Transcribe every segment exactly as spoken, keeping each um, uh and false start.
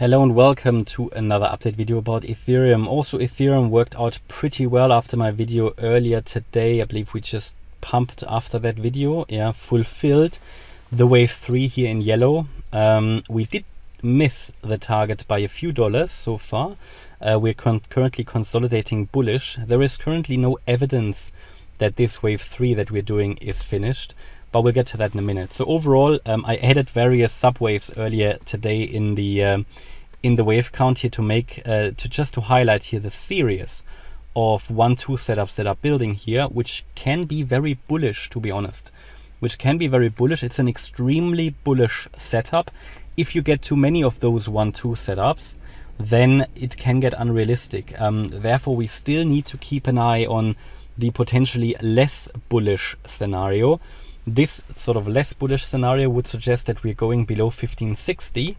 Hello and welcome to another update video about Ethereum. Also, Ethereum worked out pretty well after my video earlier today. I believe we just pumped after that video. Yeah, fulfilled the wave three here in yellow. Um, we did miss the target by a few dollars so far. Uh, we're con currently consolidating bullish. There is currently no evidence that this wave three that we're doing is finished, but we'll get to that in a minute. So overall, um, I added various subwaves earlier today in the um, in the wave count here to make uh, to just to highlight here the series of one two setups that are building here, which can be very bullish to be honest, which can be very bullish. It's an extremely bullish setup. If you get too many of those one two setups, then it can get unrealistic. Um, therefore, we still need to keep an eye on the potentially less bullish scenario. This sort of less bullish scenario would suggest that we're going below fifteen sixty,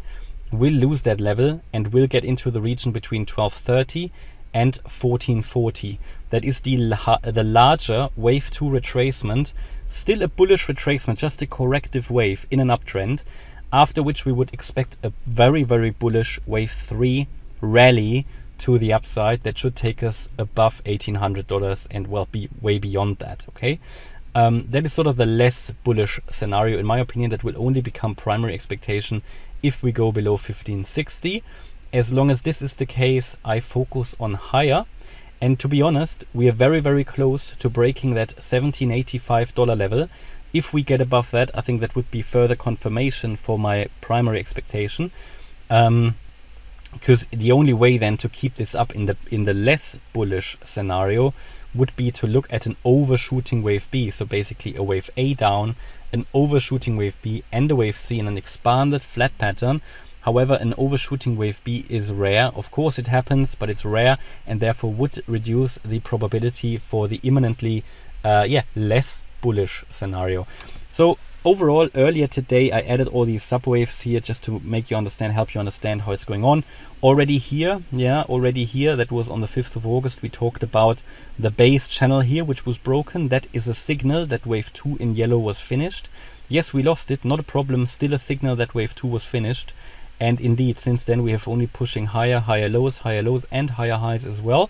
we'll lose that level and we'll get into the region between twelve thirty and fourteen forty. That is the, la the larger wave two retracement, still a bullish retracement, just a corrective wave in an uptrend, after which we would expect a very, very bullish wave three rally to the upside that should take us above eighteen hundred dollars and well be way beyond that, okay? Um, that is sort of the less bullish scenario, in my opinion, that will only become primary expectation if we go below fifteen sixty. As long as this is the case, I focus on higher. And to be honest, we are very, very close to breaking that seventeen eighty-five dollar level. If we get above that, I think that would be further confirmation for my primary expectation. Um, Because the only way then to keep this up in the in the less bullish scenario would be to look at an overshooting wave B. So basically a wave A down, an overshooting wave B and a wave C in an expanded flat pattern. However, an overshooting wave B is rare. Of course it happens, but it's rare and therefore would reduce the probability for the imminently uh, yeah, less bullish scenario. So overall, earlier today, I added all these subwaves here just to make you understand, help you understand how it's going on. Already here, yeah, already here, that was on the fifth of August, we talked about the base channel here, which was broken. That is a signal that wave two in yellow was finished. Yes, we lost it, not a problem, still a signal that wave two was finished. And indeed, since then, we have only pushing higher, higher lows, higher lows, and higher highs as well.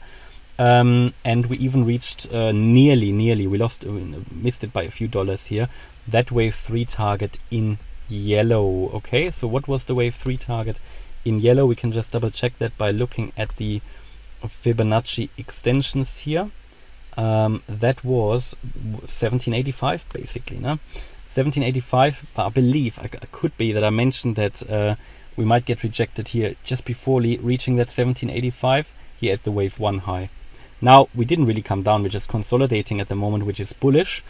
Um, and we even reached uh, nearly, nearly, we lost, we missed it by a few dollars here. That wave three target in yellow. Okay, so what was the wave three target in yellow? We can just double check that by looking at the Fibonacci extensions here. Um, that was seventeen eighty-five basically, no? seventeen eighty-five, but I believe, I, I could be that I mentioned that uh, we might get rejected here just before reaching that seventeen eighty-five here at the wave one high. Now, we didn't really come down, we're just consolidating at the moment, which is bullish.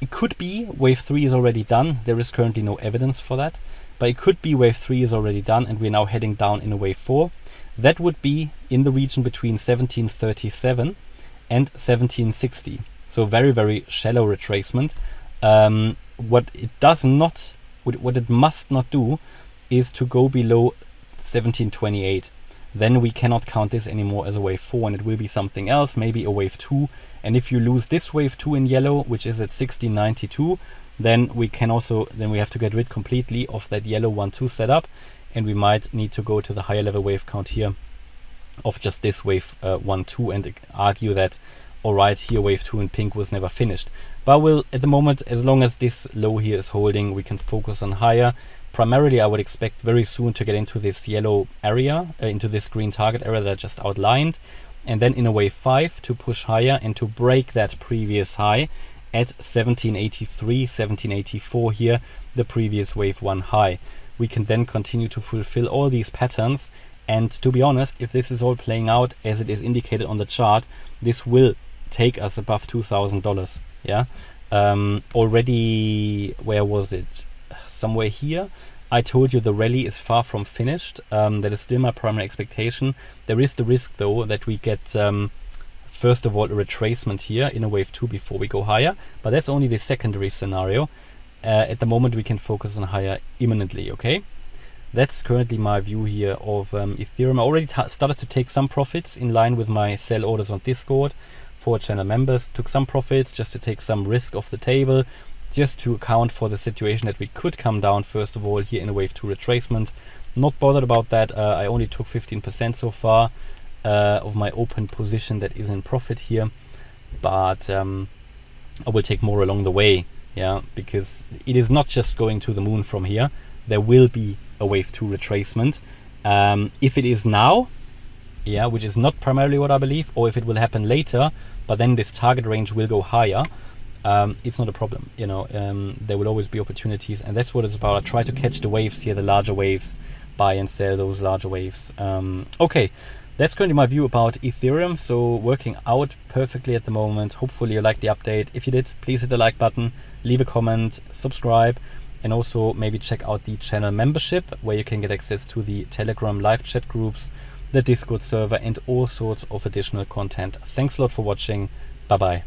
It could be wave three is already done. There is currently no evidence for that, but it could be wave three is already done and we're now heading down in a wave four. That would be in the region between seventeen thirty-seven and seventeen sixty. So very, very shallow retracement. Um, what it does not, what it must not do is to go below seventeen twenty-eight. Then we cannot count this anymore as a wave four and it will be something else, maybe a wave two. And if you lose this wave two in yellow, which is at sixteen ninety-two, then we can also, then we have to get rid completely of that yellow one, two setup. And we might need to go to the higher level wave count here of just this wave uh, one, two and argue that, all right, here wave two in pink was never finished. But we'll, at the moment, as long as this low here is holding, we can focus on higher. Primarily, I would expect very soon to get into this yellow area, uh, into this green target area that I just outlined, and then in a wave five to push higher and to break that previous high at seventeen eighty-three, seventeen eighty-four here, the previous wave one high. We can then continue to fulfill all these patterns. And to be honest, if this is all playing out as it is indicated on the chart, this will take us above two thousand dollars. Yeah, um, already, where was it? Somewhere here I told you the rally is far from finished. Um, that is still my primary expectation. There is the risk though that we get um, first of all a retracement here in a wave two before we go higher, but that's only the secondary scenario. Uh, at the moment we can focus on higher imminently. Okay, that's currently my view here of um, Ethereum. I already started to take some profits in line with my sell orders on Discord for channel members. Took some profits just to take some risk off the table, just to account for the situation that we could come down first of all here in a wave two retracement Not bothered about that. Uh, I only took fifteen percent so far uh, of my open position that is in profit here, but um, I will take more along the way. Yeah, because it is not just going to the moon from here. There will be a wave two retracement. Um, if it is now, yeah, which is not primarily what I believe, or if it will happen later, but then this target range will go higher. Um, it's not a problem, you know, um, there will always be opportunities, and that's what it's about. I try to catch the waves here, the larger waves, buy and sell those larger waves. Um, okay, that's currently my view about Ethereum. So working out perfectly at the moment. Hopefully you liked the update. If you did, please hit the like button, leave a comment, subscribe, and also maybe check out the channel membership, where you can get access to the Telegram live chat groups, the Discord server, and all sorts of additional content. Thanks a lot for watching. Bye bye.